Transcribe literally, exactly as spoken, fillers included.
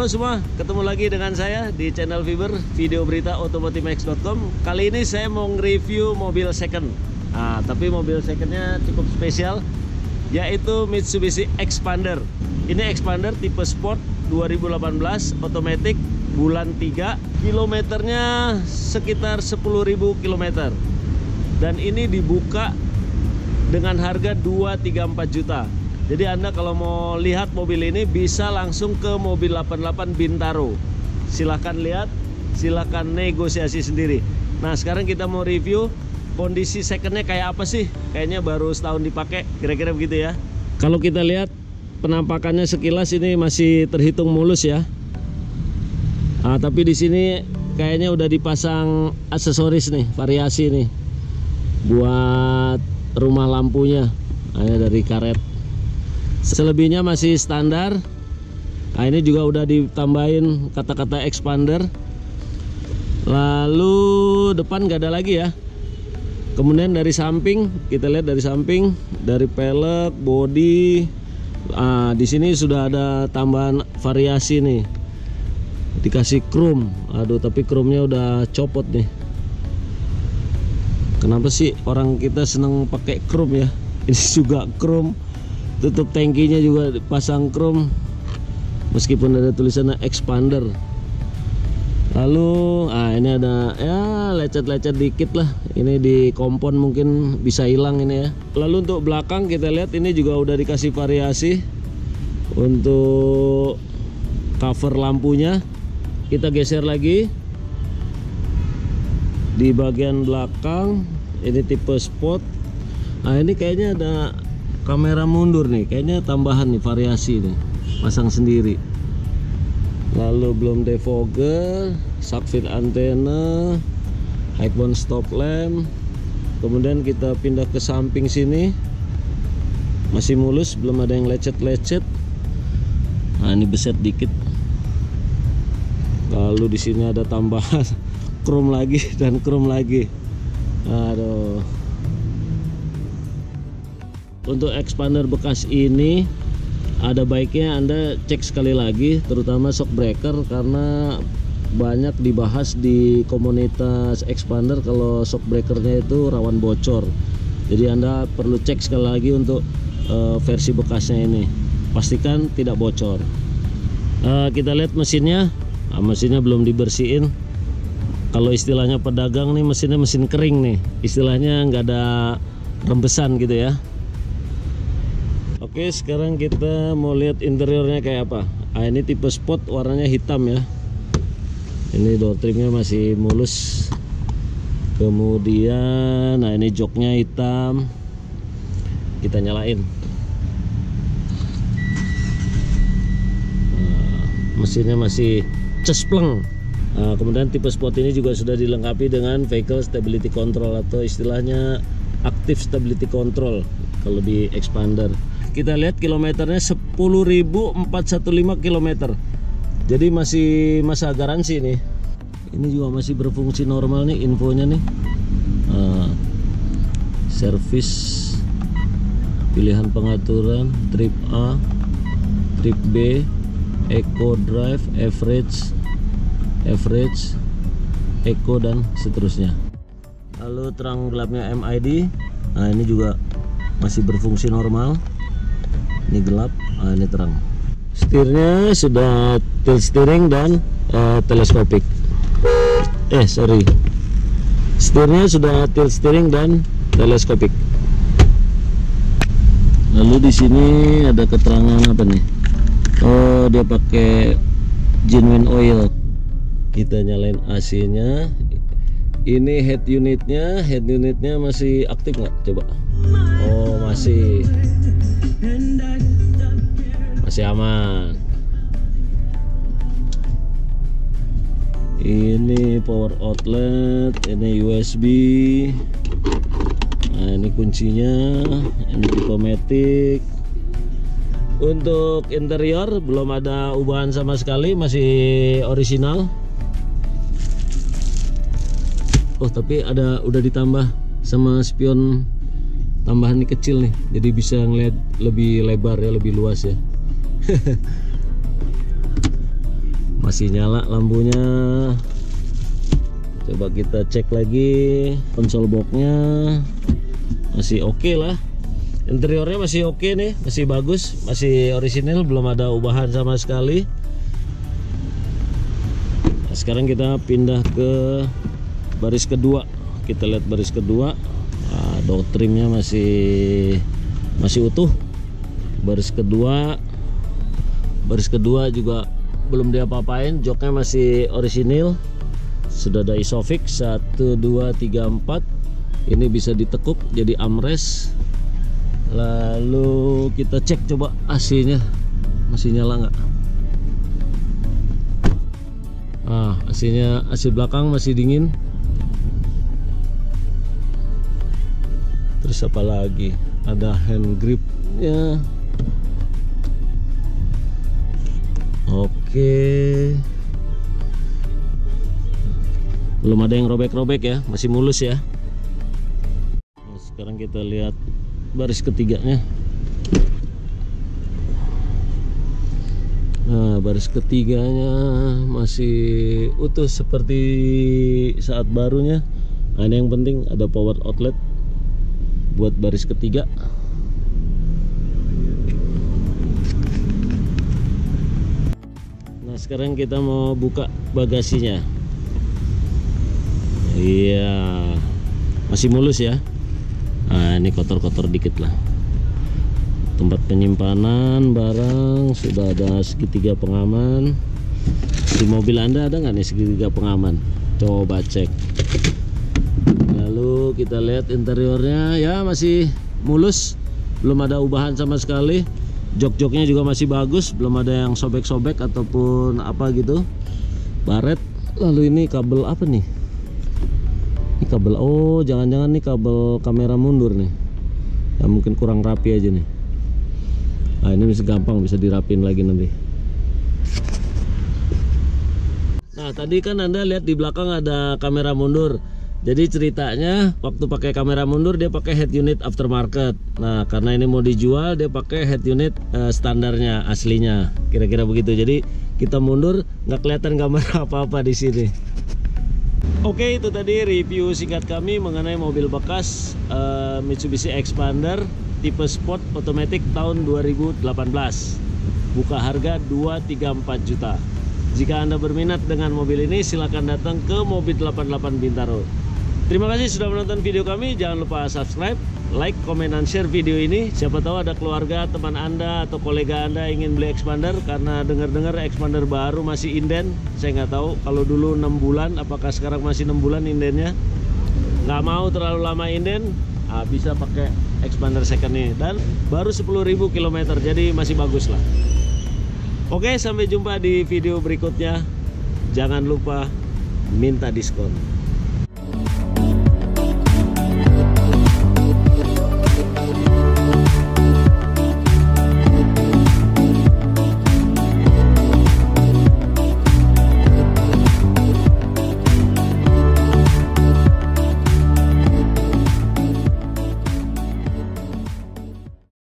Halo semua, ketemu lagi dengan saya di channel Viber, video berita otomotif max dot com. Kali ini saya mau nge-review mobil second. Nah, tapi mobil secondnya cukup spesial, yaitu Mitsubishi Xpander. Ini Xpander tipe Sport dua ribu delapan belas, otomatis bulan tiga, kilometernya sekitar sepuluh ribu kilometer. Dan ini dibuka dengan harga dua tiga empat juta. Jadi Anda kalau mau lihat mobil ini bisa langsung ke Mobil delapan delapan Bintaro. Silahkan lihat, silahkan negosiasi sendiri. Nah sekarang kita mau review kondisi secondnya kayak apa sih. Kayaknya baru setahun dipakai, kira-kira begitu ya. Kalau kita lihat penampakannya sekilas ini masih terhitung mulus ya. Nah, tapi di sini kayaknya udah dipasang aksesoris nih, variasi nih. Buat rumah lampunya, ada dari karet. Selebihnya masih standar. Nah ini juga udah ditambahin kata-kata Xpander. Lalu depan gak ada lagi ya. Kemudian dari samping, kita lihat dari samping, dari pelek, bodi. Nah, di sini sudah ada tambahan variasi nih. Dikasih chrome. Aduh, tapi chrome-nya udah copot nih. Kenapa sih orang kita seneng pakai chrome ya? Ini juga chrome. Tutup tangkinya juga pasang chrome, meskipun ada tulisannya Xpander. Lalu ah ini ada ya lecet-lecet dikit lah, ini di kompon mungkin bisa hilang ini ya. Lalu untuk belakang kita lihat ini juga udah dikasih variasi untuk cover lampunya. Kita geser lagi di bagian belakang, ini tipe Sport. Ah ini kayaknya ada kamera mundur nih, kayaknya tambahan nih, variasi nih, pasang sendiri. Lalu belum defogger, subfit antena, high-bound stop lamp. Kemudian kita pindah ke samping sini, masih mulus, belum ada yang lecet-lecet. Nah ini beset dikit. Lalu di sini ada tambahan chrome lagi dan chrome lagi. Aduh. Untuk Xpander bekas ini ada baiknya Anda cek sekali lagi, terutama shock breaker, karena banyak dibahas di komunitas Xpander kalau shock breakernya itu rawan bocor. Jadi Anda perlu cek sekali lagi untuk uh, versi bekasnya ini, pastikan tidak bocor. Uh, kita lihat mesinnya. Nah, mesinnya belum dibersihin. Kalau istilahnya pedagang nih, mesinnya mesin kering nih, istilahnya nggak ada rembesan gitu ya. Oke, sekarang kita mau lihat interiornya kayak apa. Ah, ini tipe Sport, warnanya hitam ya. Ini door trimnya masih mulus. Kemudian, nah ini joknya hitam. Kita nyalain. Nah, mesinnya masih cespleng. Nah, kemudian tipe Sport ini juga sudah dilengkapi dengan Vehicle Stability Control, atau istilahnya Active Stability Control kalau di Xpander. Kita lihat kilometernya sepuluh ribu empat ratus lima belas kilometer. Jadi masih masa garansi nih. Ini juga masih berfungsi normal nih infonya nih. Nah, servis, pilihan pengaturan trip A, trip B, eco drive, average, average, eco dan seterusnya. Lalu terang gelapnya M I D. Nah, ini juga masih berfungsi normal. Ini gelap, ah, ini terang. Setirnya sudah tilt steering dan uh, teleskopik. Eh sorry, setirnya sudah tilt steering dan teleskopik. Lalu di sini ada keterangan apa nih? Oh dia pakai genuine oil. Kita nyalain A C-nya. Ini head unitnya, head unitnya masih aktif nggak? Coba. Oh masih. Masih aman. Ini power outlet, ini U S B. Nah, ini kuncinya, ini tipe matic. Untuk interior belum ada ubahan sama sekali, masih orisinal. Oh, tapi ada udah ditambah sama spion tambahan nih, kecil nih. Jadi bisa ngeliat lebih lebar ya, lebih luas ya. masih nyala lampunya. Coba kita cek lagi konsol boxnya, masih oke okay lah. Interiornya masih oke okay nih, masih bagus, masih orisinil, belum ada ubahan sama sekali. Nah, sekarang kita pindah ke baris kedua, kita lihat baris kedua. Nah, door trimnya masih masih utuh. Baris kedua, baris kedua juga belum diapa-apain, joknya masih orisinil. Sudah ada isofix satu dua tiga empat. Ini bisa ditekuk jadi armrest. Lalu kita cek coba A C-nya masih nyala nggak? Ah, A C-nya, A C belakang masih dingin. Terus apa lagi? Ada hand grip-nya. Oke. Belum ada yang robek-robek ya, masih mulus ya. Nah, sekarang kita lihat baris ketiganya. Nah, baris ketiganya masih utuh seperti saat barunya. Nah, ini yang penting ada power outlet buat baris ketiga. Nah, sekarang kita mau buka bagasinya. Iya, masih mulus ya. Nah, ini kotor-kotor dikit lah. Tempat penyimpanan barang sudah ada segitiga pengaman. Di mobil Anda ada nggak nih segitiga pengaman? Coba cek. Lalu kita lihat interiornya, ya masih mulus, belum ada ubahan sama sekali. Jok-joknya juga masih bagus, belum ada yang sobek-sobek ataupun apa gitu, baret. Lalu ini kabel apa nih? Kabel, oh jangan-jangan nih kabel kamera mundur nih ya, mungkin kurang rapi aja nih. Nah, ini bisa gampang, bisa dirapin lagi nanti. Nah, tadi kan Anda lihat di belakang ada kamera mundur. Jadi ceritanya waktu pakai kamera mundur dia pakai head unit aftermarket. Nah, karena ini mau dijual dia pakai head unit eh, standarnya aslinya, kira-kira begitu. Jadi kita mundur nggak kelihatan kamera apa-apa di sini. Oke, itu tadi review singkat kami mengenai mobil bekas uh, Mitsubishi Xpander tipe Sport Automatic tahun dua ribu delapan belas. Buka harga dua tiga empat juta. Jika Anda berminat dengan mobil ini, silakan datang ke Mobil delapan puluh delapan Bintaro. Terima kasih sudah menonton video kami. Jangan lupa subscribe, like, komen, dan share video ini. Siapa tahu ada keluarga, teman Anda, atau kolega Anda ingin beli Xpander. Karena dengar-dengar Xpander baru masih inden. Saya nggak tahu kalau dulu enam bulan, apakah sekarang masih enam bulan indennya. Nggak mau terlalu lama inden, nah, bisa pakai Xpander second ini. Dan baru sepuluh ribu kilometer, jadi masih bagus lah. Oke, sampai jumpa di video berikutnya. Jangan lupa minta diskon.